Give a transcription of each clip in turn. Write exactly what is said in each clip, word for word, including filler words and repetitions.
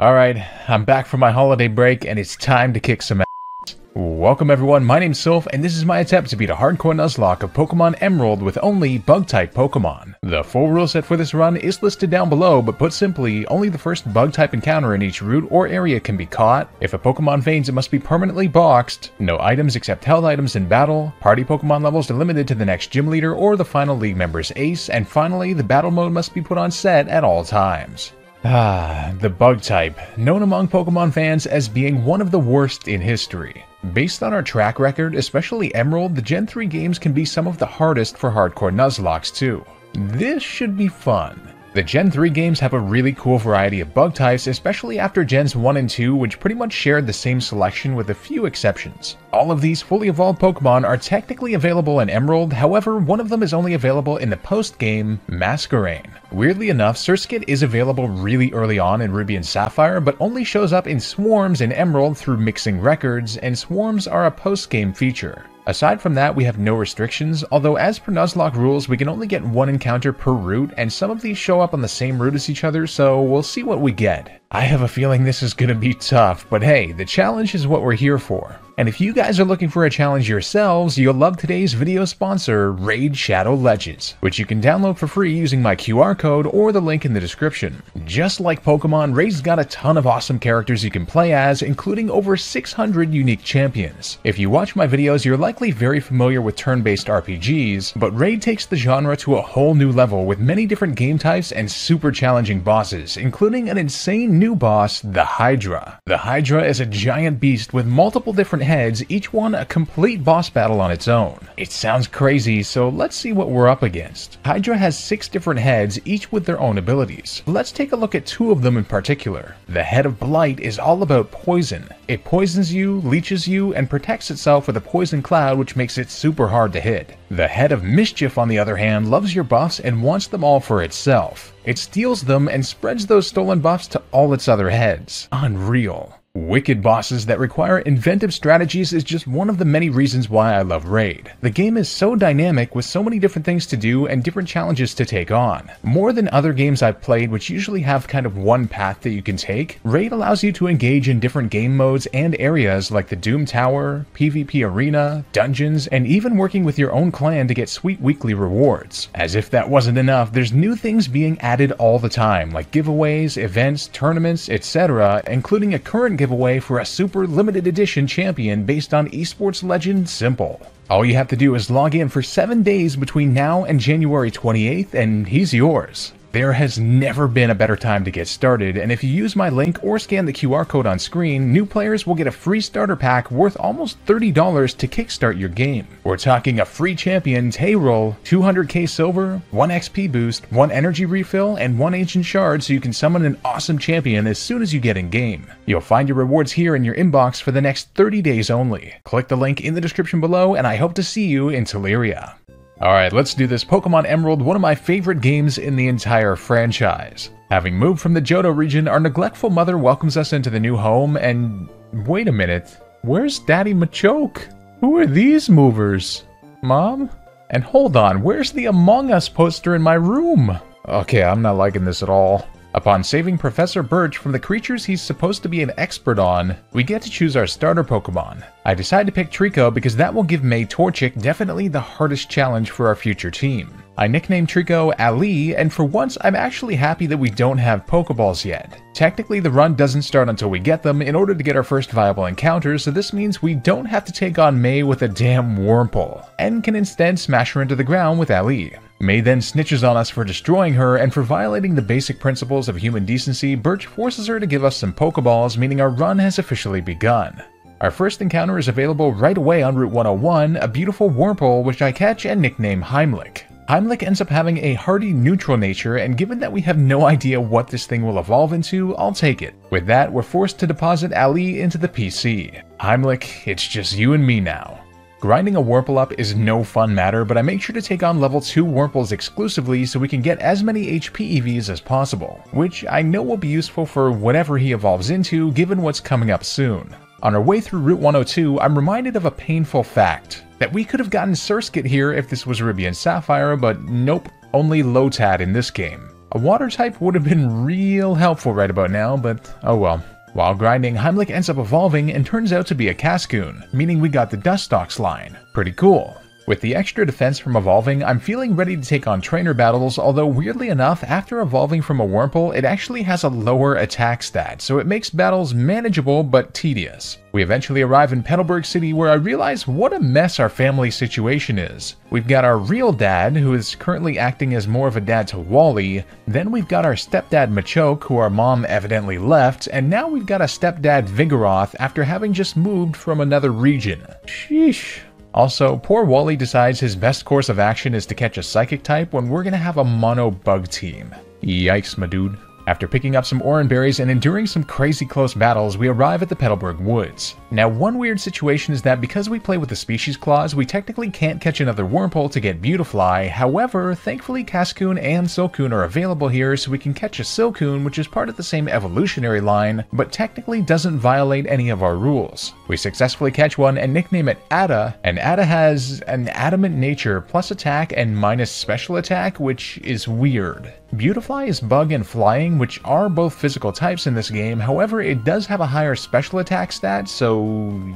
Alright, I'm back from my holiday break and it's time to kick some ass. Welcome everyone, my name's Sylph and this is my attempt to beat a hardcore Nuzlocke of Pokemon Emerald with only Bug-type Pokemon. The full rule set for this run is listed down below, but put simply, only the first Bug-type encounter in each route or area can be caught. If a Pokemon faints, it must be permanently boxed. No items except held items in battle. Party Pokemon levels are limited to the next gym leader or the final league member's ace. And finally, the battle mode must be put on set at all times. Ah, the bug type, known among Pokemon fans as being one of the worst in history. Based on our track record, especially Emerald, the Gen three games can be some of the hardest for hardcore Nuzlocks too. This should be fun. The Gen three games have a really cool variety of bug types, especially after Gens one and two, which pretty much shared the same selection with a few exceptions. All of these fully evolved Pokemon are technically available in Emerald, however, one of them is only available in the post-game Masquerain. Weirdly enough, Surskit is available really early on in Ruby and Sapphire, but only shows up in Swarms in Emerald through mixing records, and Swarms are a post-game feature. Aside from that, we have no restrictions, although as per Nuzlocke rules, we can only get one encounter per route, and some of these show up on the same route as each other, so we'll see what we get. I have a feeling this is gonna be tough, but hey, the challenge is what we're here for. And if you guys are looking for a challenge yourselves, you'll love today's video sponsor, Raid Shadow Legends, which you can download for free using my Q R code or the link in the description. Just like Pokemon, Raid's got a ton of awesome characters you can play as, including over six hundred unique champions. If you watch my videos, you're likely very familiar with turn-based R P Gs, but Raid takes the genre to a whole new level with many different game types and super challenging bosses, including an insane new boss, the Hydra. The Hydra is a giant beast with multiple different heads, each one a complete boss battle on its own. It sounds crazy, so let's see what we're up against. Hydra has six different heads, each with their own abilities. Let's take a look at two of them in particular. The head of Blight is all about poison. It poisons you, leeches you, and protects itself with a poison cloud, which makes it super hard to hit. The head of Mischief, on the other hand, loves your buffs and wants them all for itself. It steals them and spreads those stolen buffs to all its other heads. Unreal. Wicked bosses that require inventive strategies is just one of the many reasons why I love Raid. The game is so dynamic with so many different things to do and different challenges to take on. More than other games I've played, which usually have kind of one path that you can take, Raid allows you to engage in different game modes and areas like the Doom Tower, PvP Arena, Dungeons, and even working with your own clan to get sweet weekly rewards. As if that wasn't enough, there's new things being added all the time, like giveaways, events, tournaments, et cetera, including a current giveaway for a super limited edition champion based on esports legend Simple. All you have to do is log in for seven days between now and January twenty-eighth and he's yours. There has never been a better time to get started, and if you use my link or scan the Q R code on screen, new players will get a free starter pack worth almost thirty dollars to kickstart your game. We're talking a free champion payroll, two hundred K silver, one X P boost, one energy refill, and one ancient shard so you can summon an awesome champion as soon as you get in game. You'll find your rewards here in your inbox for the next thirty days only. Click the link in the description below, and I hope to see you in Teleria. Alright, let's do this. Pokemon Emerald, one of my favorite games in the entire franchise. Having moved from the Johto region, our neglectful mother welcomes us into the new home and... wait a minute. Where's Daddy Machoke? Who are these movers? Mom? And hold on, where's the Among Us poster in my room? Okay, I'm not liking this at all. Upon saving Professor Birch from the creatures he's supposed to be an expert on, we get to choose our starter Pokemon. I decide to pick Trico because that will give May Torchic definitely the hardest challenge for our future team. I nicknamed Trico Ali, and for once I'm actually happy that we don't have Pokeballs yet. Technically the run doesn't start until we get them in order to get our first viable encounter, so this means we don't have to take on May with a damn Wurmple, and can instead smash her into the ground with Ali. May then snitches on us for destroying her, and for violating the basic principles of human decency, Birch forces her to give us some Pokeballs, meaning our run has officially begun. Our first encounter is available right away on Route one oh one, a beautiful Wurmple which I catch and nickname Heimlich. Heimlich ends up having a hardy neutral nature, and given that we have no idea what this thing will evolve into, I'll take it. With that, we're forced to deposit Ali into the P C. Heimlich, it's just you and me now. Grinding a Wurmple up is no fun matter, but I make sure to take on level two Wurmples exclusively so we can get as many H P E Vs as possible, which I know will be useful for whatever he evolves into given what's coming up soon. On our way through Route one oh two, I'm reminded of a painful fact, that we could have gotten Surskit here if this was Ruby and Sapphire, but nope, only Lotad in this game. A water type would have been real helpful right about now, but oh well. While grinding, Heimlich ends up evolving and turns out to be a Cascoon, meaning we got the Dustox line. Pretty cool. With the extra defense from evolving, I'm feeling ready to take on trainer battles, although weirdly enough, after evolving from a Wurmple, it actually has a lower attack stat, so it makes battles manageable but tedious. We eventually arrive in Petalburg City, where I realize what a mess our family situation is. We've got our real dad, who is currently acting as more of a dad to Wally, then we've got our stepdad Machoke, who our mom evidently left, and now we've got a stepdad Vigoroth after having just moved from another region. Sheesh. Also, poor Wally decides his best course of action is to catch a Psychic type when we're gonna have a Mono Bug team. Yikes, my dude. After picking up some Oran Berries and enduring some crazy close battles, we arrive at the Petalburg Woods. Now, one weird situation is that because we play with the Species Clause, we technically can't catch another Wurmple to get Beautifly. However, thankfully Cascoon and Silcoon are available here, so we can catch a Silcoon, which is part of the same evolutionary line, but technically doesn't violate any of our rules. We successfully catch one and nickname it Ada, and Ada has an adamant nature, plus attack and minus special attack, which is weird. Beautifly is bug and flying, which are both physical types in this game, however it does have a higher special attack stat, so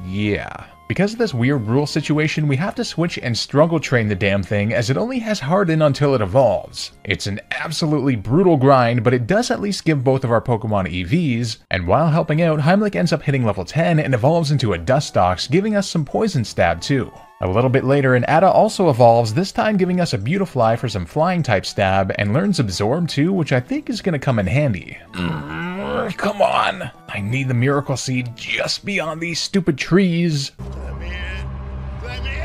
yeah. Because of this weird rule situation, we have to switch and struggle train the damn thing, as it only has harden until it evolves. It's an absolutely brutal grind, but it does at least give both of our Pokemon E Vs, and while helping out, Heimlich ends up hitting level ten and evolves into a Dustox, giving us some poison stab too. A little bit later, an Ada also evolves, this time giving us a Beautifly for some flying type stab, and learns Absorb too, which I think is going to come in handy. Mm, come on! I need the Miracle Seed just beyond these stupid trees! Let me in. Let me in.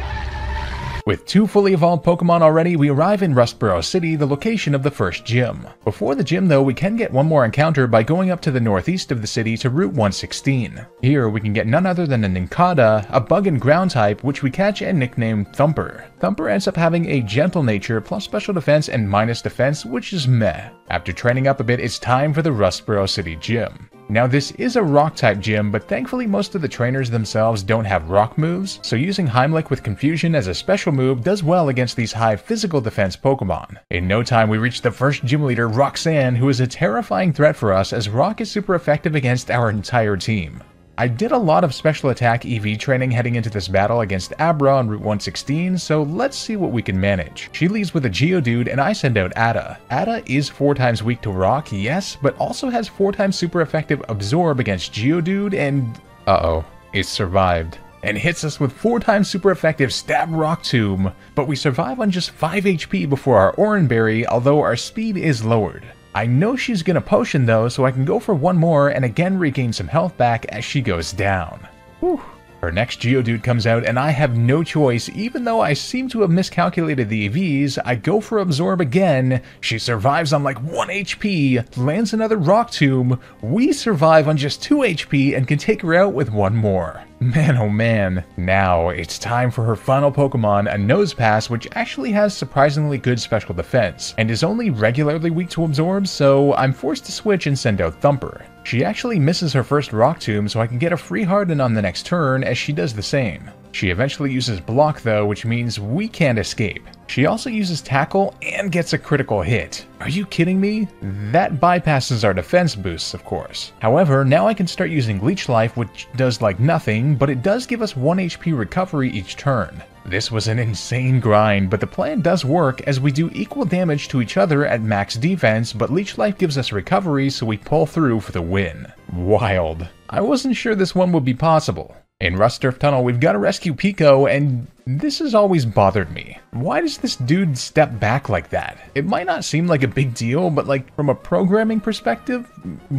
With two fully evolved Pokemon already, we arrive in Rustboro City, the location of the first gym. Before the gym though, we can get one more encounter by going up to the northeast of the city to Route one sixteen. Here we can get none other than a Nincada, a bug and ground type, which we catch and nickname Thumper. Thumper ends up having a gentle nature, plus special defense and minus defense, which is meh. After training up a bit, it's time for the Rustboro City Gym. Now this is a rock type gym, but thankfully most of the trainers themselves don't have rock moves, so using Heimlich with Confusion as a special move does well against these high physical defense Pokemon. In no time we reach the first gym leader, Roxanne, who is a terrifying threat for us as rock is super effective against our entire team. I did a lot of special attack E V training heading into this battle against Abra on Route one sixteen, so let's see what we can manage. She leads with a Geodude and I send out Ada. Ada is four times weak to rock, yes, but also has four times super effective Absorb against Geodude and... uh-oh, it survived. And hits us with four times super effective Stab Rock Tomb, but we survive on just five H P before our Oran Berry, although our speed is lowered. I know she's gonna potion though, so I can go for one more and again regain some health back as she goes down. Whew. Her next Geodude comes out and I have no choice, even though I seem to have miscalculated the E Vs, I go for Absorb again, she survives on like one H P, lands another Rock Tomb, we survive on just two H P and can take her out with one more. Man oh man, now it's time for her final Pokemon, a Nosepass, which actually has surprisingly good special defense, and is only regularly weak to Absorb, so I'm forced to switch and send out Thumper. She actually misses her first Rock Tomb, so I can get a free Harden on the next turn as she does the same. She eventually uses Block though, which means we can't escape. She also uses Tackle and gets a critical hit. Are you kidding me? That bypasses our defense boosts, of course. However, now I can start using Leech Life, which does like nothing, but it does give us one H P recovery each turn. This was an insane grind, but the plan does work as we do equal damage to each other at max defense, but Leech Life gives us recovery, so we pull through for the win. Wild. I wasn't sure this one would be possible. In Rustturf Tunnel, we've got to rescue Pico, and this has always bothered me. Why does this dude step back like that? It might not seem like a big deal, but like, from a programming perspective,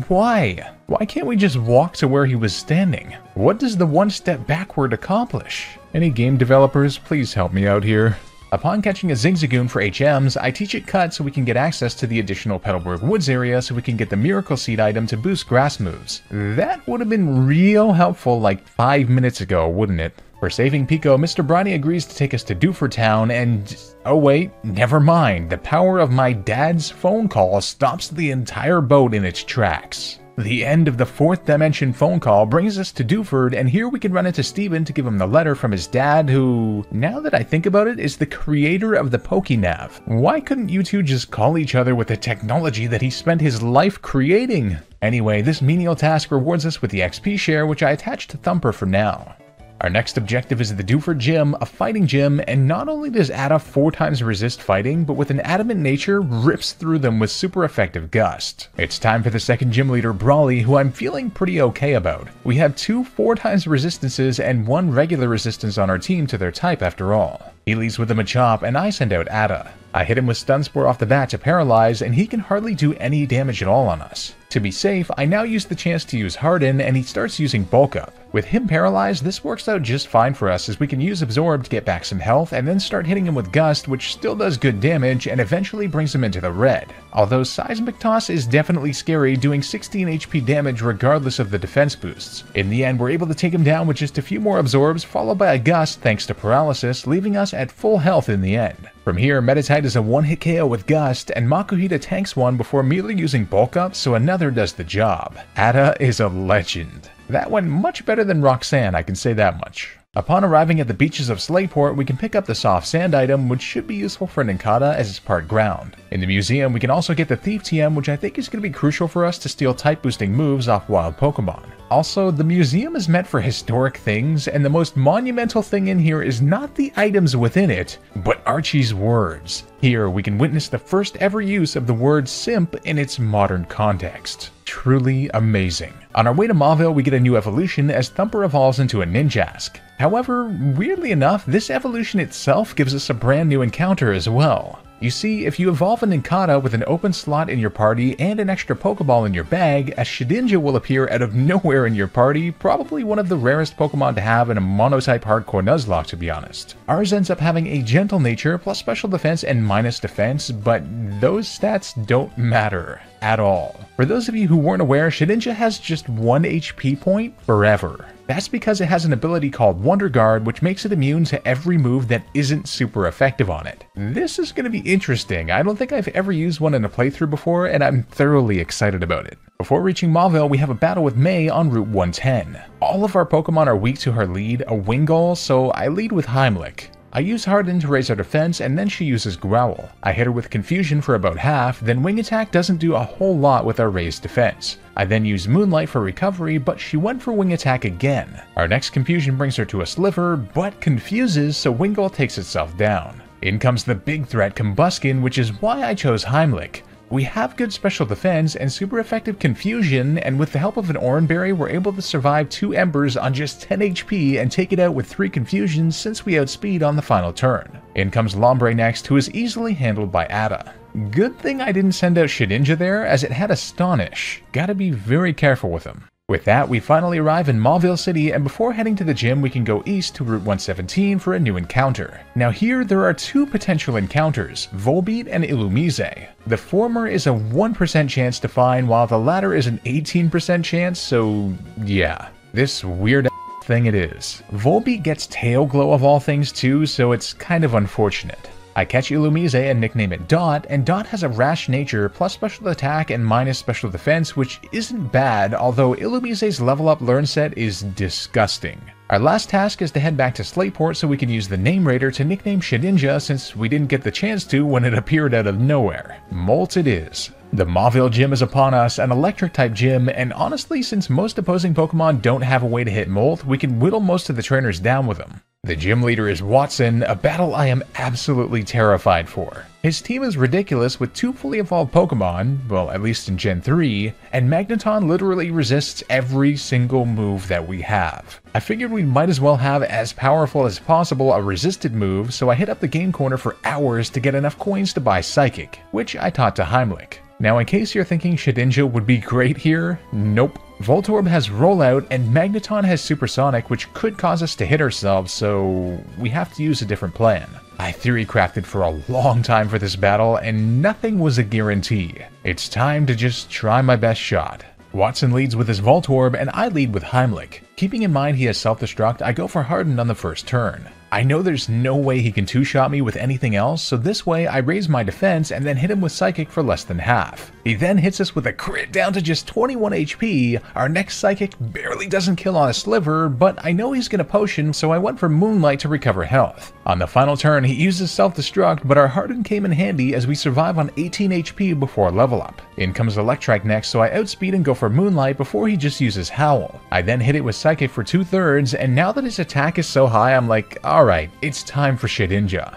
why? Why can't we just walk to where he was standing? What does the one step backward accomplish? Any game developers, please help me out here. Upon catching a Zigzagoon for H Ms, I teach it Cut so we can get access to the additional Petalburg Woods area so we can get the Miracle Seed item to boost grass moves. That would have been real helpful like five minutes ago, wouldn't it? For saving Pico, Mister Briny agrees to take us to Dewford Town and... oh wait, never mind. The power of my dad's phone call stops the entire boat in its tracks. The end of the fourth dimension phone call brings us to Dewford, and here we can run into Steven to give him the letter from his dad, who, now that I think about it, is the creator of the PokéNav. Why couldn't you two just call each other with the technology that he spent his life creating? Anyway, this menial task rewards us with the X P share, which I attached to Thumper for now. Our next objective is the Dewford Gym, a fighting gym, and not only does Ada four times resist fighting, but with an adamant nature, rips through them with super effective gust. It's time for the second gym leader, Brawly, who I'm feeling pretty okay about. We have two four times resistances and one regular resistance on our team to their type after all. He leads with a Machop, and I send out Ada. I hit him with Stun Spore off the bat to paralyze, and he can hardly do any damage at all on us. To be safe, I now use the chance to use Harden, and he starts using Bulk Up. With him paralyzed, this works out just fine for us, as we can use Absorb to get back some health, and then start hitting him with Gust, which still does good damage, and eventually brings him into the red. Although Seismic Toss is definitely scary, doing sixteen H P damage regardless of the defense boosts. In the end, we're able to take him down with just a few more Absorbs, followed by a Gust thanks to Paralysis, leaving us at full health in the end. From here, Meditite is a one-hit K O with Gust, and Makuhita tanks one before merely using Bulk Up, so another does the job. Ada is a legend. That went much better than Roxanne, I can say that much. Upon arriving at the beaches of Slateport, we can pick up the soft sand item, which should be useful for Nincada as it's part ground. In the museum, we can also get the Thief T M, which I think is going to be crucial for us to steal type-boosting moves off wild Pokemon. Also, the museum is meant for historic things, and the most monumental thing in here is not the items within it, but Archie's words. Here, we can witness the first ever use of the word simp in its modern context. Truly amazing. On our way to Mauville, we get a new evolution as Thumper evolves into a Ninjask. However, weirdly enough, this evolution itself gives us a brand new encounter as well. You see, if you evolve a Nincada with an open slot in your party and an extra Pokeball in your bag, a Shedinja will appear out of nowhere in your party, probably one of the rarest Pokemon to have in a monotype hardcore Nuzlocke, to be honest. Ours ends up having a gentle nature, plus special defense and minus defense, but those stats don't matter at all. For those of you who weren't aware, Shedinja has just one H P point forever. That's because it has an ability called Wonder Guard, which makes it immune to every move that isn't super effective on it. This is going to be interesting. I don't think I've ever used one in a playthrough before, and I'm thoroughly excited about it. Before reaching Mauville, we have a battle with May on Route one ten. All of our Pokemon are weak to her lead, a Wingull, so I lead with Heimlich. I use Harden to raise her defense, and then she uses Growl. I hit her with Confusion for about half, then Wing Attack doesn't do a whole lot with our raised defense. I then use Moonlight for recovery, but she went for Wing Attack again. Our next Confusion brings her to a Sliver, but confuses, so Wingull takes itself down. In comes the big threat, Combuskin, which is why I chose Heimlich. We have good special defense and super effective confusion, and with the help of an Oran Berry, we're able to survive two Embers on just ten H P and take it out with three Confusions since we outspeed on the final turn. In comes Lombre next, who is easily handled by Ada. Good thing I didn't send out Shedinja there, as it had Astonish. Gotta be very careful with him. With that, we finally arrive in Mauville City, and before heading to the gym, we can go east to Route one seventeen for a new encounter. Now here, there are two potential encounters, Volbeat and Illumise. The former is a one percent chance to find, while the latter is an eighteen percent chance, so yeah. This weird a** thing it is. Volbeat gets Tail Glow of all things too, so it's kind of unfortunate. I catch Illumise and nickname it Dot, and Dot has a rash nature, plus special attack and minus special defense, which isn't bad, although Illumise's level up learn set is disgusting. Our last task is to head back to Slateport so we can use the Name Raider to nickname Shedinja, since we didn't get the chance to when it appeared out of nowhere. Molt it is. The Mauville Gym is upon us, an Electric-type gym, and honestly, since most opposing Pokemon don't have a way to hit Molt, we can whittle most of the trainers down with them. The gym leader is Watson, a battle I am absolutely terrified for. His team is ridiculous with two fully evolved Pokemon, well at least in Gen three, and Magneton literally resists every single move that we have. I figured we might as well have as powerful as possible a resisted move, so I hit up the game corner for hours to get enough coins to buy Psychic, which I taught to Heimlich. Now in case you're thinking Shedinja would be great here, nope. Voltorb has Rollout, and Magneton has Supersonic, which could cause us to hit ourselves, so we have to use a different plan. I theorycrafted for a long time for this battle, and nothing was a guarantee. It's time to just try my best shot. Watson leads with his Voltorb, and I lead with Heimlich. Keeping in mind he has Self-Destruct, I go for Harden on the first turn. I know there's no way he can two-shot me with anything else, so this way I raise my defense and then hit him with Psychic for less than half. He then hits us with a crit down to just twenty-one H P, our next Psychic barely doesn't kill on a sliver, but I know he's gonna potion, so I went for Moonlight to recover health. On the final turn, he uses Self-Destruct, but our Harden came in handy as we survive on eighteen H P before level up. In comes Electrike next, so I outspeed and go for Moonlight before he just uses Howl. I then hit it with Psychic for two-thirds, and now that his attack is so high, I'm like, alright, it's time for Shedinja.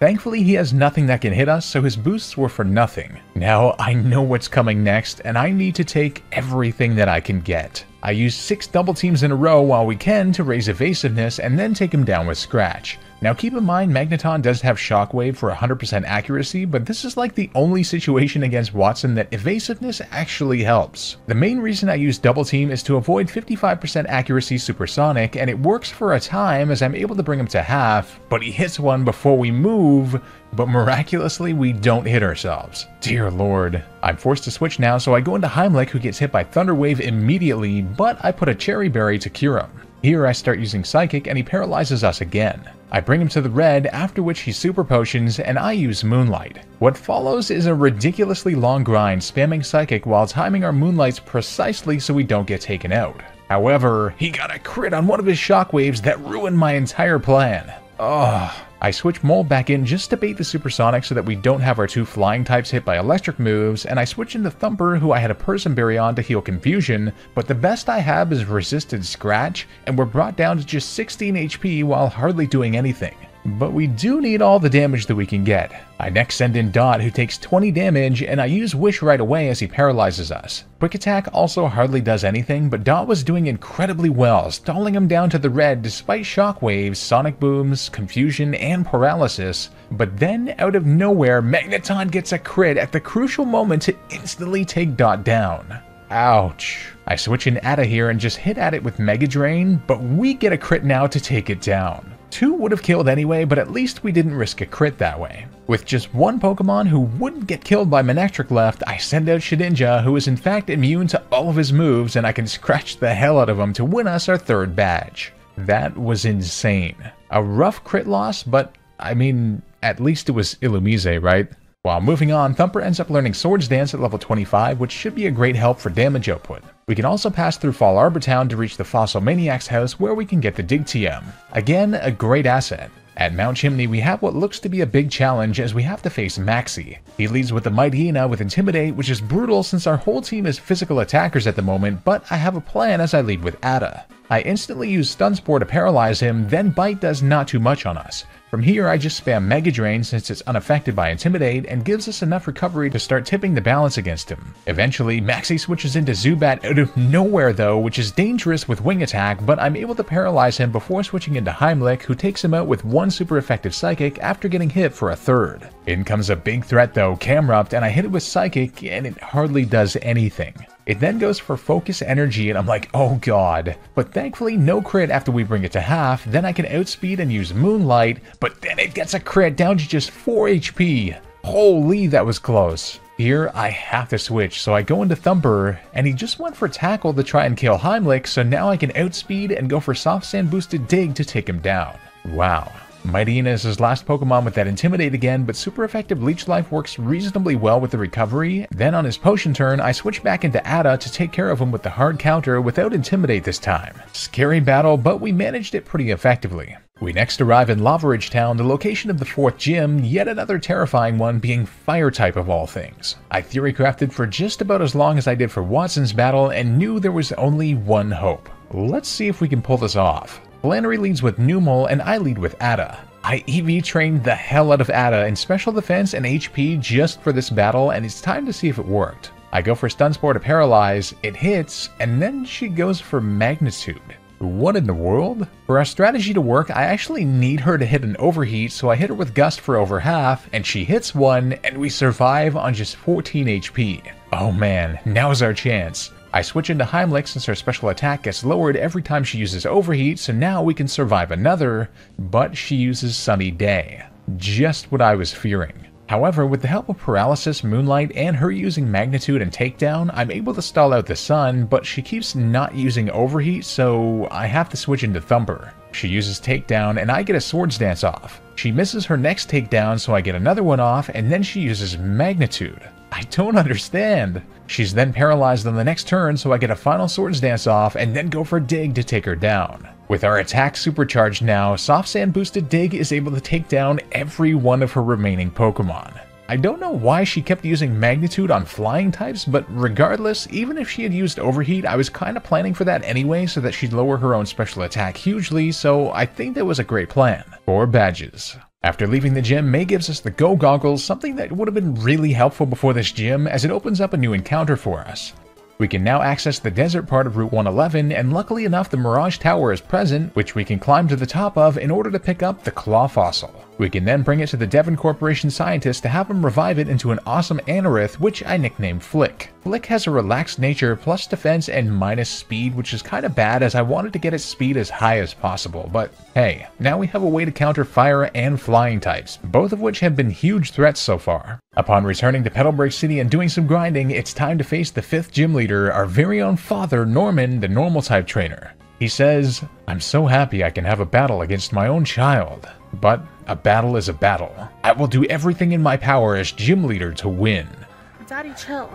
Thankfully, he has nothing that can hit us, so his boosts were for nothing. Now, I know what's coming next, and I need to take everything that I can get. I use six double teams in a row while we can to raise evasiveness and then take him down with Scratch. Now keep in mind, Magneton does have Shockwave for one hundred percent accuracy, but this is like the only situation against Watson that evasiveness actually helps. The main reason I use Double Team is to avoid fifty-five percent accuracy supersonic, and it works for a time as I'm able to bring him to half, but he hits one before we move, but miraculously we don't hit ourselves. Dear Lord. I'm forced to switch now, so I go into Heimlich, who gets hit by Thunder Wave immediately, but I put a Cherry Berry to cure him. Here I start using Psychic, and he paralyzes us again. I bring him to the red, after which he super potions, and I use Moonlight. What follows is a ridiculously long grind, spamming Psychic while timing our Moonlights precisely so we don't get taken out. However, he got a crit on one of his Shockwaves that ruined my entire plan. Ugh. I switch Mole back in just to bait the Supersonic so that we don't have our two Flying types hit by Electric moves, and I switch into Thumper, who I had a Person Berry on to heal Confusion, but the best I have is Resisted Scratch, and we're brought down to just sixteen H P while hardly doing anything. But we do need all the damage that we can get. I next send in Dot, who takes twenty damage, and I use Wish right away as he paralyzes us. Quick Attack also hardly does anything, but Dot was doing incredibly well, stalling him down to the red despite Shockwaves, Sonic Booms, Confusion, and Paralysis. But then, out of nowhere, Magneton gets a crit at the crucial moment to instantly take Dot down. Ouch. I switch in Atta here and just hit at it with Mega Drain, but we get a crit now to take it down. Two would have killed anyway, but at least we didn't risk a crit that way. With just one Pokemon who wouldn't get killed by Manectric left, I send out Shedinja, who is in fact immune to all of his moves, and I can scratch the hell out of him to win us our third badge. That was insane. A rough crit loss, but I mean, at least it was Illumise, right? While moving on, Thumper ends up learning Swords Dance at level twenty-five, which should be a great help for damage output. We can also pass through Fall Arbor Town to reach the Fossil Maniac's house, where we can get the Dig T M. Again, a great asset. At Mount Chimney, we have what looks to be a big challenge as we have to face Maxie. He leads with the Might Hyena with Intimidate, which is brutal since our whole team is physical attackers at the moment, but I have a plan as I lead with Atta. I instantly use Stun Spore to paralyze him, then Bite does not too much on us. From here, I just spam Mega Drain since it's unaffected by Intimidate and gives us enough recovery to start tipping the balance against him. Eventually, Maxie switches into Zubat out of nowhere though, which is dangerous with Wing Attack, but I'm able to paralyze him before switching into Heimlich, who takes him out with one super effective Psychic after getting hit for a third. In comes a big threat though, Camerupt, and I hit it with Psychic, and it hardly does anything. It then goes for Focus Energy, and I'm like, oh god. But thankfully, no crit after we bring it to half, then I can outspeed and use Moonlight, but then it gets a crit down to just four H P. Holy, that was close. Here, I have to switch, so I go into Thumper, and he just went for Tackle to try and kill Heimlich, so now I can outspeed and go for Soft Sand Boosted Dig to take him down. Wow. Mighty Hyena is his last Pokemon with that Intimidate again, but super effective Leech Life works reasonably well with the recovery. Then on his Potion turn, I switch back into Atta to take care of him with the hard counter without Intimidate this time. Scary battle, but we managed it pretty effectively. We next arrive in Lavaridge Town, the location of the fourth gym, yet another terrifying one being Fire type of all things. I theorycrafted for just about as long as I did for Watson's battle and knew there was only one hope. Let's see if we can pull this off. Flannery leads with Numel, and I lead with Atta. I E V trained the hell out of Atta in special defense and H P just for this battle, and it's time to see if it worked. I go for Stun Spore to paralyze, it hits, and then she goes for Magnitude. What in the world? For our strategy to work, I actually need her to hit an Overheat, so I hit her with Gust for over half, and she hits one, and we survive on just fourteen H P. Oh man, now's our chance. I switch into Heimlich since her special attack gets lowered every time she uses Overheat, so now we can survive another, but she uses Sunny Day. Just what I was fearing. However, with the help of Paralysis, Moonlight, and her using Magnitude and Takedown, I'm able to stall out the Sun, but she keeps not using Overheat, so I have to switch into Thumper. She uses Takedown, and I get a Swords Dance off. She misses her next Takedown, so I get another one off, and then she uses Magnitude. I don't understand. She's then paralyzed on the next turn, so I get a final Swords Dance off, and then go for Dig to take her down. With our attack supercharged now, Soft Sand boosted Dig is able to take down every one of her remaining Pokemon. I don't know why she kept using Magnitude on flying types, but regardless, even if she had used Overheat, I was kinda planning for that anyway so that she'd lower her own special attack hugely, so I think that was a great plan. Four badges. After leaving the gym, May gives us the Go Goggles, something that would have been really helpful before this gym as it opens up a new encounter for us. We can now access the desert part of Route one eleven, and luckily enough the Mirage Tower is present, which we can climb to the top of in order to pick up the Claw Fossil. We can then bring it to the Devon Corporation scientist to have him revive it into an awesome Anorith, which I nicknamed Flick. Flick has a relaxed nature, plus defense and minus speed, which is kinda bad as I wanted to get its speed as high as possible, but hey, now we have a way to counter fire and flying types, both of which have been huge threats so far. Upon returning to Petalburg City and doing some grinding, it's time to face the fifth gym leader, our very own father, Norman, the normal type trainer. He says, "I'm so happy I can have a battle against my own child. But a battle is a battle. I will do everything in my power as gym leader to win." Daddy, chill.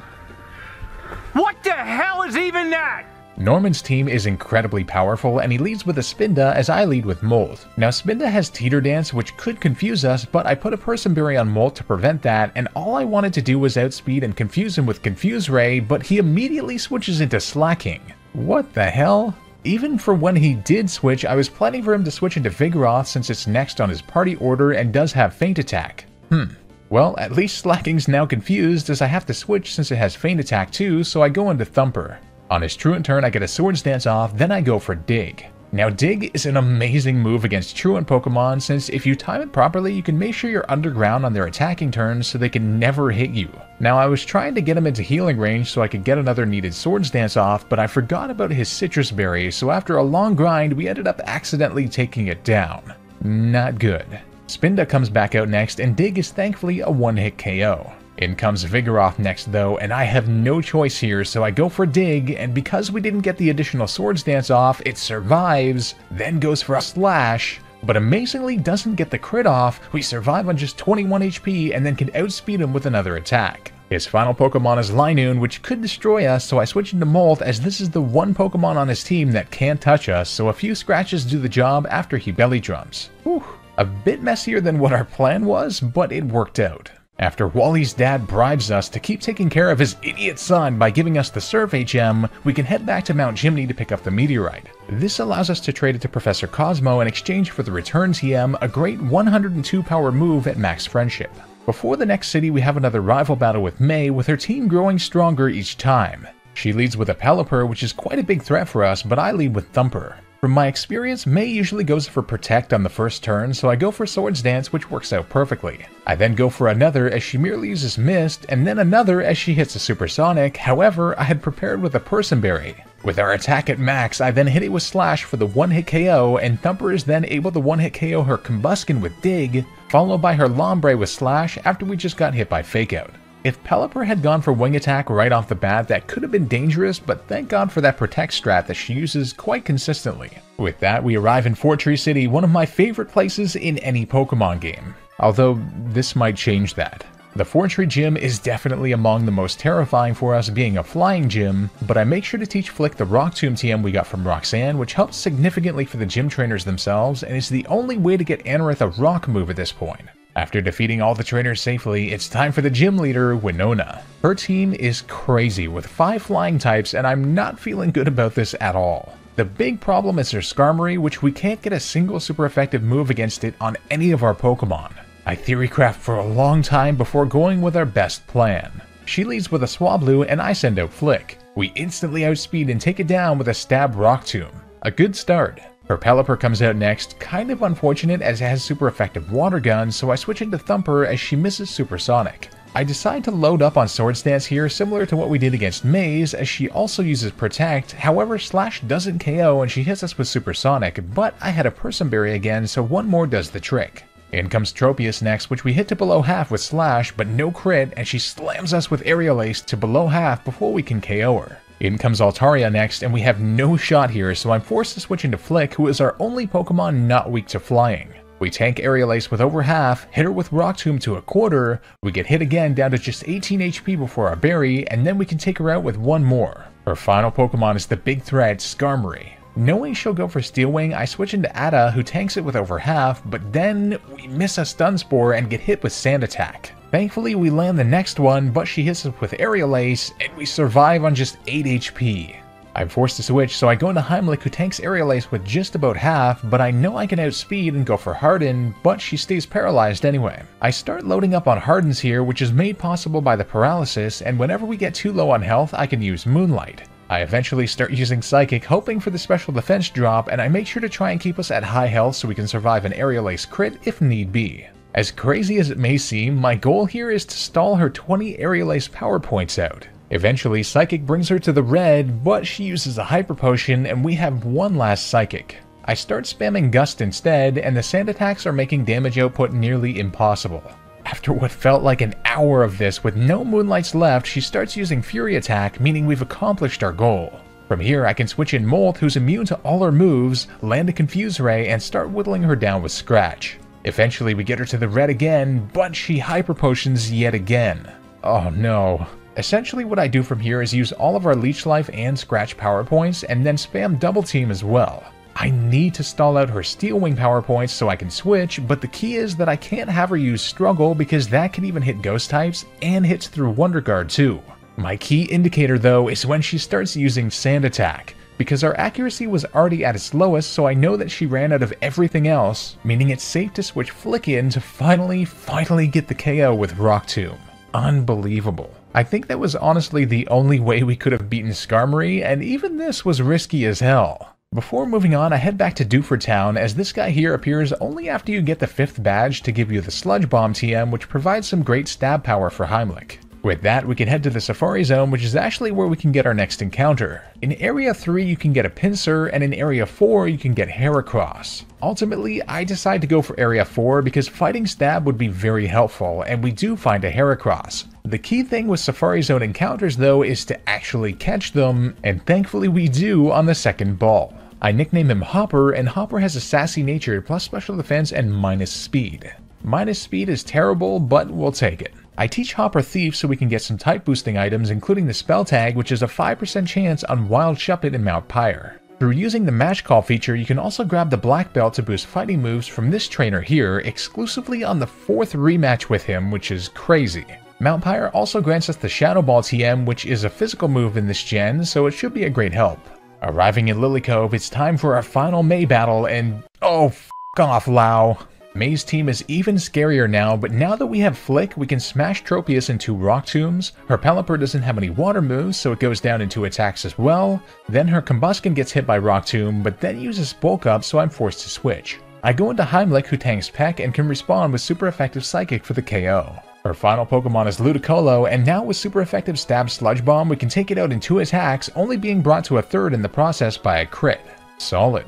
What the hell is even that? Norman's team is incredibly powerful, and he leads with Espinda as I lead with Molt. Now, Espinda has Teeter Dance, which could confuse us, but I put a Persimberry on Molt to prevent that, and all I wanted to do was outspeed and confuse him with Confuse Ray, but he immediately switches into Slacking. What the hell? Even for when he did switch, I was planning for him to switch into Vigoroth since it's next on his party order and does have Feint Attack. Hmm. Well, at least Slacking's now confused as I have to switch since it has Feint Attack too, so I go into Thumper. On his Truant turn, I get a Swords Dance off, then I go for Dig. Now, Dig is an amazing move against Truant Pokemon, since if you time it properly, you can make sure you're underground on their attacking turns so they can never hit you. Now, I was trying to get him into healing range so I could get another needed Swords Dance off, but I forgot about his Citrus Berry, so after a long grind, we ended up accidentally taking it down. Not good. Spinda comes back out next, and Dig is thankfully a one-hit K O. In comes Vigoroth next though, and I have no choice here, so I go for Dig, and because we didn't get the additional Swords Dance off, it survives, then goes for a Slash, but amazingly doesn't get the crit off. We survive on just twenty-one H P, and then can outspeed him with another attack. His final Pokemon is Linoon, which could destroy us, so I switch into Molt, as this is the one Pokemon on his team that can't touch us, so a few scratches do the job after he belly drums. Whew, a bit messier than what our plan was, but it worked out. After Wally's dad bribes us to keep taking care of his idiot son by giving us the Survey Gem, we can head back to Mount Jimny to pick up the meteorite. This allows us to trade it to Professor Cosmo in exchange for the Return T M, a great one hundred two power move at max friendship. Before the next city, we have another rival battle with May, with her team growing stronger each time. She leads with a Pelipper, which is quite a big threat for us, but I lead with Thumper. From my experience, May usually goes for Protect on the first turn, so I go for Swords Dance, which works out perfectly. I then go for another as she merely uses Mist, and then another as she hits a Supersonic. However, I had prepared with a Persimberry. With our attack at max, I then hit it with Slash for the one-hit K O, and Thumper is then able to one-hit K O her Combuskin with Dig, followed by her Lombre with Slash after we just got hit by Fake Out. If Pelipper had gone for Wing Attack right off the bat, that could have been dangerous, but thank God for that Protect strat that she uses quite consistently. With that, we arrive in Fortree City, one of my favorite places in any Pokemon game. Although, this might change that. The Fortree Gym is definitely among the most terrifying for us, being a flying gym, but I make sure to teach Flick the Rock Tomb T M we got from Roxanne, which helps significantly for the gym trainers themselves, and is the only way to get Anorith a rock move at this point. After defeating all the trainers safely, it's time for the gym leader, Winona. Her team is crazy with five flying types, and I'm not feeling good about this at all. The big problem is her Skarmory, which we can't get a single super effective move against it on any of our Pokemon. I theorycraft for a long time before going with our best plan. She leads with a Swablu, and I send out Flick. We instantly outspeed and take it down with a Stab Rock Tomb. A good start. Her Pelipper comes out next, kind of unfortunate as it has super effective Water Gun, so I switch into Thumper as she misses Supersonic. I decide to load up on Swords Dance here, similar to what we did against Maze, as she also uses Protect. However, Slash doesn't K O and she hits us with Supersonic, but I had a Persimberry again, so one more does the trick. In comes Tropius next, which we hit to below half with Slash, but no crit, and she slams us with Aerial Ace to below half before we can K O her. In comes Altaria next, and we have no shot here, so I'm forced to switch into Flick, who is our only Pokemon not weak to flying. We tank Aerial Ace with over half, hit her with Rock Tomb to a quarter, we get hit again down to just eighteen H P before our berry, and then we can take her out with one more. Her final Pokemon is the big threat, Skarmory. Knowing she'll go for Steel Wing, I switch into Atta, who tanks it with over half, but then we miss a Stun Spore and get hit with Sand Attack. Thankfully, we land the next one, but she hits us with Aerial Ace, and we survive on just eight H P. I'm forced to switch, so I go into Heimlich, who tanks Aerial Ace with just about half, but I know I can outspeed and go for Harden, but she stays paralyzed anyway. I start loading up on Hardens here, which is made possible by the paralysis, and whenever we get too low on health, I can use Moonlight. I eventually start using Psychic, hoping for the special defense drop, and I make sure to try and keep us at high health so we can survive an Aerial Ace crit if need be. As crazy as it may seem, my goal here is to stall her twenty Aerial Ace power points out. Eventually, Psychic brings her to the red, but she uses a Hyper Potion and we have one last Psychic. I start spamming Gust instead, and the Sand Attacks are making damage output nearly impossible. After what felt like an hour of this, with no Moonlights left, she starts using Fury Attack, meaning we've accomplished our goal. From here, I can switch in Molt, who's immune to all her moves, land a Confuse Ray, and start whittling her down with Scratch. Eventually we get her to the red again, but she Hyper Potions yet again. Oh no. Essentially what I do from here is use all of our Leech Life and Scratch power points, and then spam Double Team as well. I need to stall out her Steel Wing power points so I can switch, but the key is that I can't have her use Struggle because that can even hit Ghost types and hits through Wonder Guard too. My key indicator though is when she starts using Sand Attack, because our accuracy was already at its lowest, so I know that she ran out of everything else, meaning it's safe to switch Flick in to finally, finally get the K O with Rock Tomb. Unbelievable. I think that was honestly the only way we could have beaten Skarmory, and even this was risky as hell. Before moving on, I head back to Dewford Town, as this guy here appears only after you get the fifth badge to give you the Sludge Bomb T M, which provides some great stab power for Heimlich. With that, we can head to the Safari Zone, which is actually where we can get our next encounter. In Area three, you can get a Pinsir, and in Area four, you can get Heracross. Ultimately, I decide to go for Area four because fighting Stab would be very helpful, and we do find a Heracross. The key thing with Safari Zone encounters, though, is to actually catch them, and thankfully we do on the second ball. I nickname him Hopper, and Hopper has a sassy nature, plus special defense and minus speed. Minus speed is terrible, but we'll take it. I teach Hopper Thief so we can get some type boosting items, including the spell tag, which is a five percent chance on Wild Shuppet and Mount Pyre. Through using the Match Call feature, you can also grab the Black Belt to boost fighting moves from this trainer here, exclusively on the fourth rematch with him, which is crazy. Mount Pyre also grants us the Shadow Ball T M, which is a physical move in this gen, so it should be a great help. Arriving in Lily Cove, it's time for our final May battle, and oh, f*** off, Lau. May's team is even scarier now, but now that we have Flick, we can smash Tropius into Rock Tombs, her Pelipper doesn't have any water moves, so it goes down into attacks as well, then her Combuskin gets hit by Rock Tomb, but then uses Bulk Up, so I'm forced to switch. I go into Heimlich, who tanks Peck, and can respond with super effective Psychic for the K O. Her final Pokemon is Ludicolo, and now with super effective Stab Sludge Bomb, we can take it out in two attacks, only being brought to a third in the process by a crit. Solid.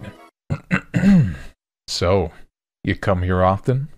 So... you come here often?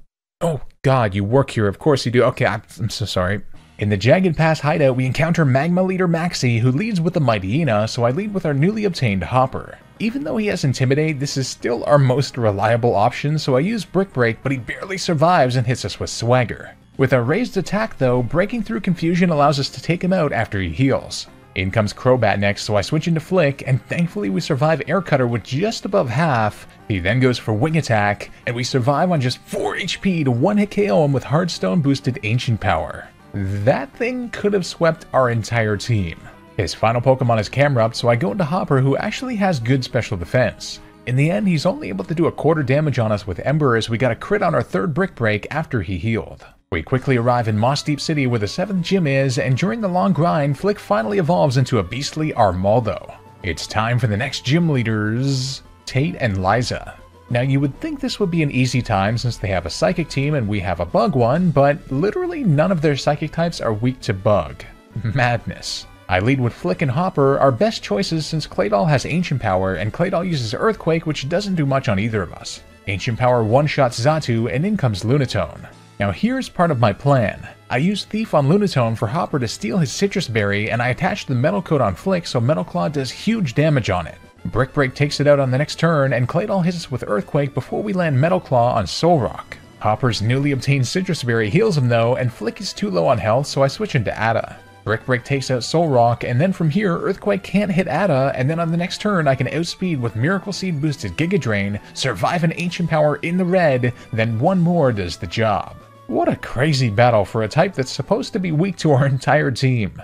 Oh god, you work here, of course you do. Okay, I'm, I'm so sorry. In the Jagged Pass hideout, we encounter Magma Leader Maxie, who leads with the Mightyena, so I lead with our newly obtained Hopper. Even though he has Intimidate, this is still our most reliable option, so I use Brick Break, but he barely survives and hits us with Swagger. With our raised attack though, breaking through Confusion allows us to take him out after he heals. In comes Crobat next, so I switch into Flick, and thankfully we survive Air Cutter with just above half. He then goes for Wing Attack, and we survive on just four H P to one hit K O him with Hearthstone boosted Ancient Power. That thing could have swept our entire team. His final Pokemon is Camerupt, so I go into Hopper, who actually has good special defense. In the end, he's only able to do a quarter damage on us with Ember, as we got a crit on our third Brick Break after he healed. We quickly arrive in Mossdeep City where the seventh gym is, and during the long grind, Flick finally evolves into a beastly Armaldo. It's time for the next gym leaders, Tate and Liza. Now you would think this would be an easy time since they have a psychic team and we have a bug one, but literally none of their psychic types are weak to bug. Madness. I lead with Flick and Hopper, our best choices since Claydol has Ancient Power, and Claydol uses Earthquake, which doesn't do much on either of us. Ancient Power one-shots Zatu, and in comes Lunatone. Now here's part of my plan. I used Thief on Lunatone for Hopper to steal his Citrus Berry, and I attached the Metal Coat on Flick so Metal Claw does huge damage on it. Brick Break takes it out on the next turn, and Claydol hits us with Earthquake before we land Metal Claw on Solrock. Hopper's newly obtained Citrus Berry heals him though, and Flick is too low on health, so I switch into Atta. Brick Break takes out Solrock, and then from here, Earthquake can't hit Atta, and then on the next turn, I can outspeed with Miracle Seed boosted Giga Drain, survive an Ancient Power in the red, then one more does the job. What a crazy battle for a type that's supposed to be weak to our entire team.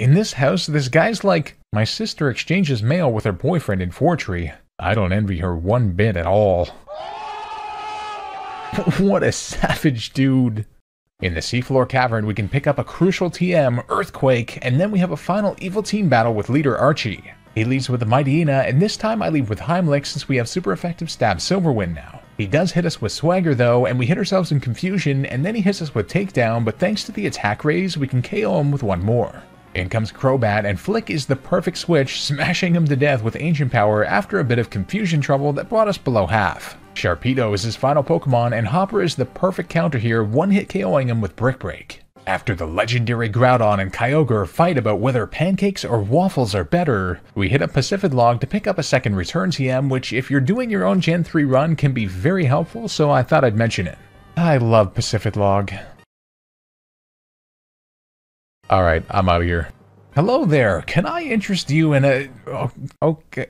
In this house, this guy's like, my sister exchanges mail with her boyfriend in Fortree. I don't envy her one bit at all. What a savage dude. In the Seafloor Cavern, we can pick up a crucial T M, Earthquake, and then we have a final evil team battle with leader Archie. He leads with the Mightyena, and this time I leave with Heimlich since we have super effective Stab Silverwind now. He does hit us with Swagger though, and we hit ourselves in Confusion, and then he hits us with Takedown, but thanks to the attack raise, we can K O him with one more. In comes Crobat, and Flick is the perfect switch, smashing him to death with Ancient Power after a bit of confusion trouble that brought us below half. Sharpedo is his final Pokemon, and Hopper is the perfect counter here, one-hit KOing him with Brick Break. After the legendary Groudon and Kyogre fight about whether pancakes or waffles are better, we hit up Pacificlog to pick up a second Return T M, which if you're doing your own Gen three run can be very helpful, so I thought I'd mention it. I love Pacificlog. Alright, I'm out of here. Hello there, can I interest you in a... Oh, okay,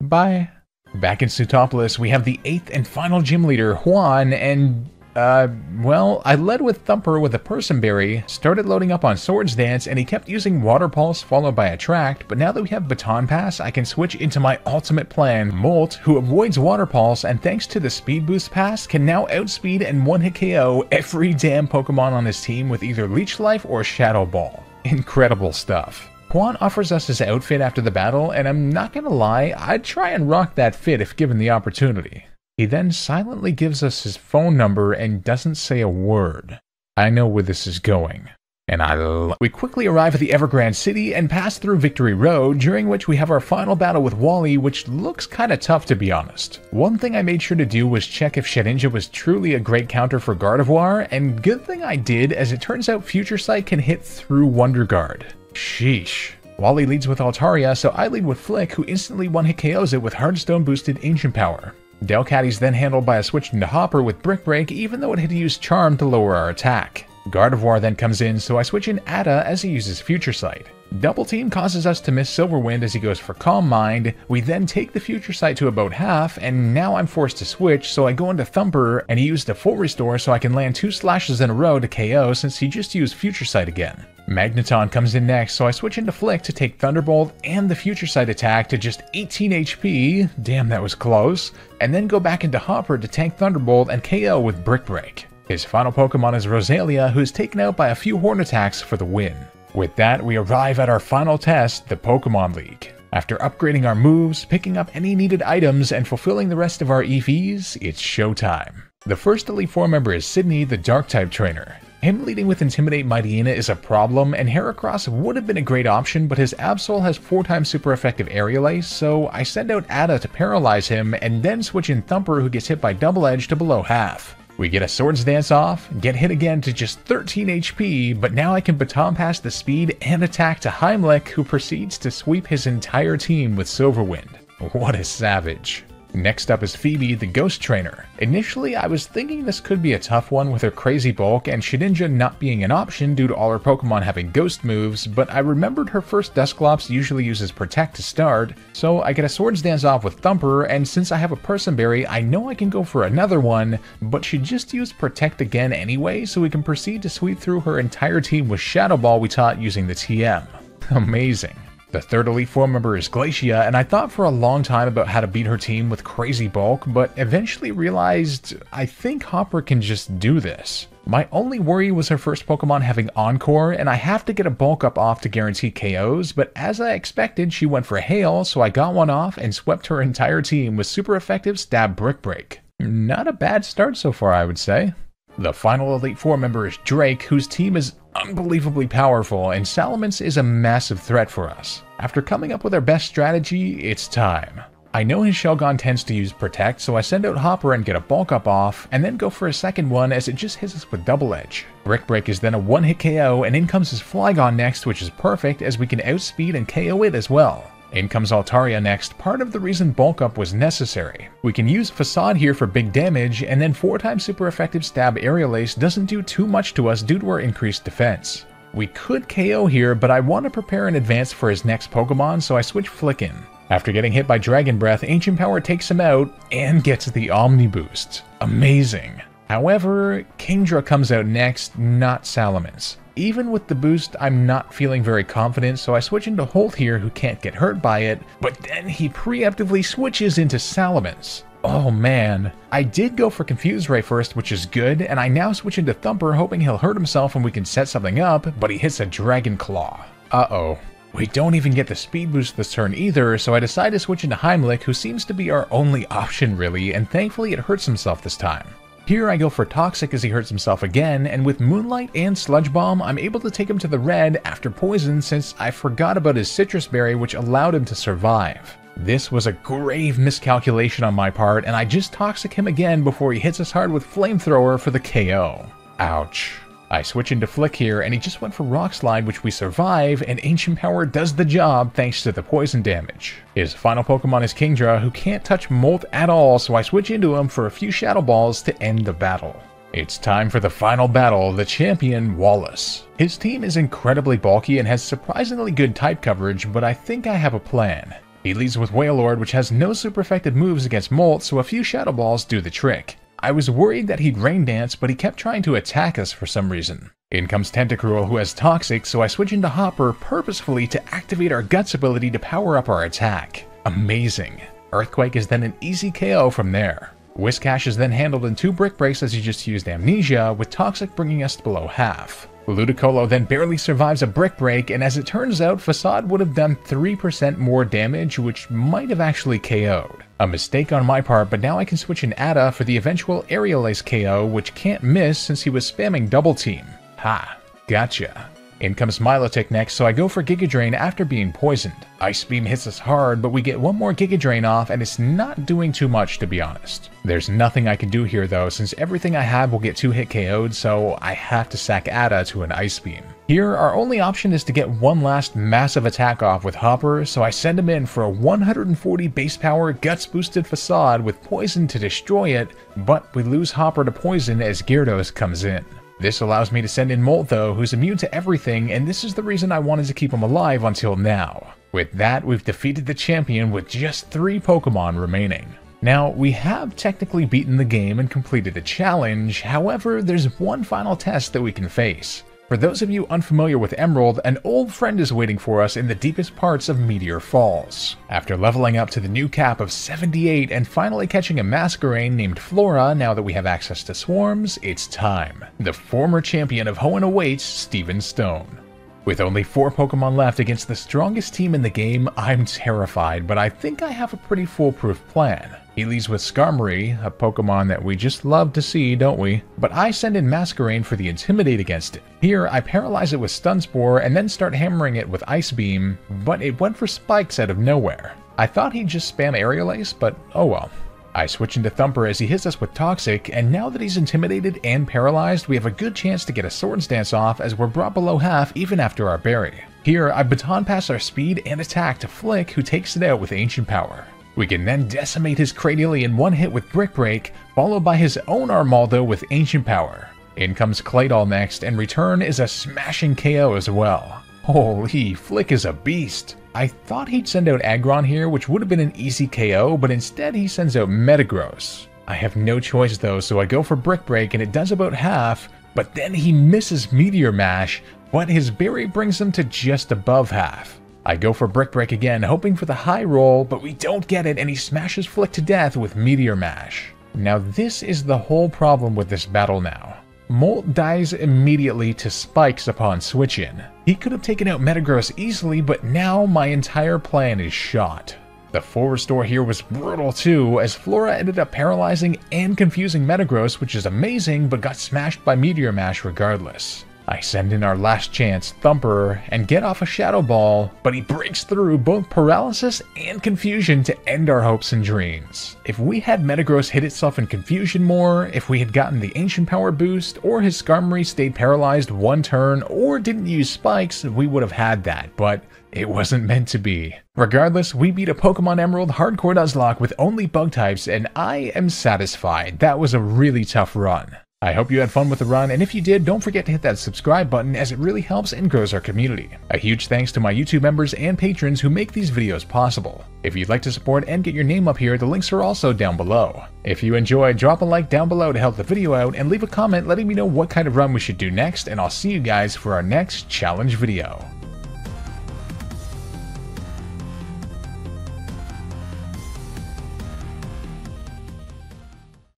bye. Back in Sutopolis, we have the eighth and final gym leader, Juan, and... Uh, well, I led with Thumper with a Person Berry, started loading up on Swords Dance, and he kept using Water Pulse followed by Attract, but now that we have Baton Pass, I can switch into my ultimate plan, Molt, who avoids Water Pulse, and thanks to the Speed Boost Pass, can now outspeed and one-hit K O every damn Pokemon on his team with either Leech Life or Shadow Ball. Incredible stuff. Quan offers us his outfit after the battle, and I'm not gonna lie, I'd try and rock that fit if given the opportunity. He then silently gives us his phone number and doesn't say a word. I know where this is going. And I love. We quickly arrive at the Evergrande City and pass through Victory Road, during which we have our final battle with Wally, which looks kinda tough to be honest. One thing I made sure to do was check if Shedinja was truly a great counter for Gardevoir, and good thing I did, as it turns out Future Sight can hit through Wonder Guard. Sheesh. Wally leads with Altaria, so I lead with Flick, who instantly one-hit K Os it with Hearthstone boosted Ancient Power. Delcatty's then handled by a switch into Hopper with Brick Break, even though it had used Charm to lower our attack. Gardevoir then comes in, so I switch in Atta as he uses Future Sight. Double Team causes us to miss Silverwind as he goes for Calm Mind. We then take the Future Sight to about half, and now I'm forced to switch, so I go into Thumper, and he used a Full Restore so I can land two slashes in a row to K O since he just used Future Sight again. Magneton comes in next, so I switch into Flick to take Thunderbolt and the Future Sight attack to just eighteen H P, damn that was close, and then go back into Hopper to tank Thunderbolt and K O with Brick Break. His final Pokemon is Rosalia, who is taken out by a few horn attacks for the win. With that, we arrive at our final test, the Pokemon League. After upgrading our moves, picking up any needed items, and fulfilling the rest of our E Vs, it's showtime. The first Elite Four member is Sydney, the Dark-type trainer. Him leading with Intimidate Mightyena is a problem, and Heracross would have been a great option, but his Absol has four times super effective Aerial Ace, so I send out Atta to paralyze him, and then switch in Thumper, who gets hit by Double Edge to below half. We get a Swords Dance off, get hit again to just thirteen H P, but now I can Baton Pass the speed and attack to Heimlich, who proceeds to sweep his entire team with Silverwind. What a savage. Next up is Phoebe, the Ghost Trainer. Initially, I was thinking this could be a tough one with her crazy bulk and Shedinja not being an option due to all her Pokemon having ghost moves, but I remembered her first Dusclops usually uses Protect to start, so I get a Swords Dance off with Thumper, and since I have a Person Berry, I know I can go for another one, but she just used Protect again anyway, so we can proceed to sweep through her entire team with Shadow Ball we taught using the T M. Amazing. The third Elite Four member is Glacia, and I thought for a long time about how to beat her team with crazy bulk, but eventually realized I think Hopper can just do this. My only worry was her first Pokemon having Encore, and I have to get a bulk up off to guarantee K Os, but as I expected, she went for Hail, so I got one off and swept her entire team with super effective Stab Brick Break. Not a bad start so far, I would say. The final Elite Four member is Drake, whose team is unbelievably powerful, and Salamence is a massive threat for us. After coming up with our best strategy, it's time. I know his Shelgon tends to use Protect, so I send out Hopper and get a Bulk Up off, and then go for a second one as it just hits us with Double Edge. Brick Break is then a one-hit K O, and in comes his Flygon next, which is perfect as we can outspeed and K O it as well. In comes Altaria next, part of the reason Bulk Up was necessary. We can use Facade here for big damage, and then four times super effective Stab Aerial Ace doesn't do too much to us due to our increased defense. We could K O here, but I want to prepare in advance for his next Pokemon, so I switch Flickin. After getting hit by Dragon Breath, Ancient Power takes him out, and gets the Omni Boost. Amazing. However, Kingdra comes out next, not Salamence. Even with the boost, I'm not feeling very confident, so I switch into Holt here, who can't get hurt by it, but then he preemptively switches into Salamence. Oh man. I did go for Confuse Ray first, which is good, and I now switch into Thumper, hoping he'll hurt himself and we can set something up, but he hits a Dragon Claw. Uh-oh. We don't even get the speed boost this turn either, so I decide to switch into Heimlich, who seems to be our only option really, and thankfully it hurts himself this time. Here I go for Toxic as he hurts himself again, and with Moonlight and Sludge Bomb, I'm able to take him to the red after Poison since I forgot about his Citrus Berry, which allowed him to survive. This was a grave miscalculation on my part, and I just Toxic him again before he hits us hard with Flamethrower for the K O. Ouch. I switch into Flick here, and he just went for Rock Slide, which we survive, and Ancient Power does the job thanks to the poison damage. His final Pokemon is Kingdra, who can't touch Molt at all, so I switch into him for a few Shadow Balls to end the battle. It's time for the final battle, the champion, Wallace. His team is incredibly bulky and has surprisingly good type coverage, but I think I have a plan. He leads with Wailord, which has no super effective moves against Molt, so a few Shadow Balls do the trick. I was worried that he'd Rain Dance, but he kept trying to attack us for some reason. In comes Tentacruel, who has Toxic, so I switch into Hopper purposefully to activate our Guts ability to power up our attack. Amazing. Earthquake is then an easy K O from there. Whiskash is then handled in two Brick Breaks as he just used Amnesia, with Toxic bringing us below half. Ludicolo then barely survives a Brick Break, and as it turns out, Facade would have done three percent more damage, which might have actually K O'd. A mistake on my part, but now I can switch in Atta for the eventual Aerial Ace K O, which can't miss since he was spamming Double Team. Ha, gotcha. In comes Milotic next, so I go for Giga Drain after being poisoned. Ice Beam hits us hard, but we get one more Giga Drain off, and it's not doing too much, to be honest. There's nothing I can do here though, since everything I have will get two-hit K O'd, so I have to sack Atta to an Ice Beam. Here, our only option is to get one last massive attack off with Hopper, so I send him in for a one hundred forty base power Guts-boosted Facade with Poison to destroy it, but we lose Hopper to Poison as Gyarados comes in. This allows me to send in Molt though, who's immune to everything, and this is the reason I wanted to keep him alive until now. With that, we've defeated the champion with just three Pokemon remaining. Now, we have technically beaten the game and completed a challenge, however, there's one final test that we can face. For those of you unfamiliar with Emerald, an old friend is waiting for us in the deepest parts of Meteor Falls. After leveling up to the new cap of seventy-eight and finally catching a Masquerain named Flora now that we have access to swarms, it's time. The former champion of Hoenn awaits, Steven Stone. With only four Pokemon left against the strongest team in the game, I'm terrified, but I think I have a pretty foolproof plan. He leads with Skarmory, a Pokemon that we just love to see, don't we? But I send in Masquerain for the Intimidate against it. Here, I paralyze it with Stun Spore and then start hammering it with Ice Beam, but it went for Spikes out of nowhere. I thought he'd just spam Aerial Ace, but oh well. I switch into Thumper as he hits us with Toxic, and now that he's intimidated and paralyzed, we have a good chance to get a Swords Dance off as we're brought below half even after our berry. Here, I baton pass our speed and attack to Flick, who takes it out with Ancient Power. We can then decimate his Cradily in one hit with Brick Break, followed by his own Armaldo with Ancient Power. In comes Claydol next, and return is a smashing K O as well. Holy, Flick is a beast! I thought he'd send out Aggron here, which would have been an easy K O, but instead he sends out Metagross. I have no choice though, so I go for Brick Break and it does about half, but then he misses Meteor Mash, but his berry brings him to just above half. I go for Brick Break again, hoping for the high roll, but we don't get it and he smashes Flick to death with Meteor Mash. Now this is the whole problem with this battle now. Molt dies immediately to Spikes upon switch-in. He could have taken out Metagross easily, but now my entire plan is shot. The full restore here was brutal too, as Flora ended up paralyzing and confusing Metagross, which is amazing, but got smashed by Meteor Mash regardless. I send in our last chance, Thumper, and get off a Shadow Ball, but he breaks through both Paralysis and Confusion to end our hopes and dreams. If we had Metagross hit itself in Confusion more, if we had gotten the Ancient Power boost, or his Skarmory stayed paralyzed one turn, or didn't use Spikes, we would have had that, but it wasn't meant to be. Regardless, we beat a Pokemon Emerald Hardcore Nuzlocke with only Bug types, and I am satisfied. That was a really tough run. I hope you had fun with the run, and if you did, don't forget to hit that subscribe button as it really helps and grows our community. A huge thanks to my YouTube members and patrons who make these videos possible. If you'd like to support and get your name up here, the links are also down below. If you enjoyed, drop a like down below to help the video out, and leave a comment letting me know what kind of run we should do next, and I'll see you guys for our next challenge video.